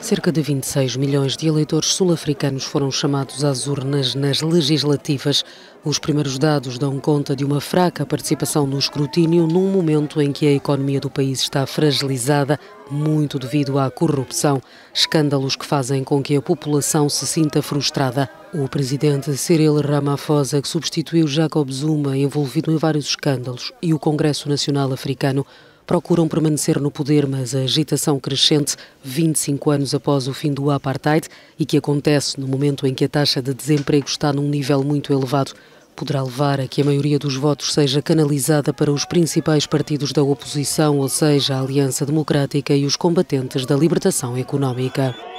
Cerca de 26 milhões de eleitores sul-africanos foram chamados às urnas nas legislativas. Os primeiros dados dão conta de uma fraca participação no escrutínio num momento em que a economia do país está fragilizada, muito devido à corrupção, escândalos que fazem com que a população se sinta frustrada. O presidente Cyril Ramaphosa, que substituiu Jacob Zuma, envolvido em vários escândalos, e o Congresso Nacional Africano procuram permanecer no poder, mas a agitação crescente, 25 anos após o fim do apartheid, e que acontece no momento em que a taxa de desemprego está num nível muito elevado, poderá levar a que a maioria dos votos seja canalizada para os principais partidos da oposição, ou seja, a Aliança Democrática e os Combatentes da Libertação Económica.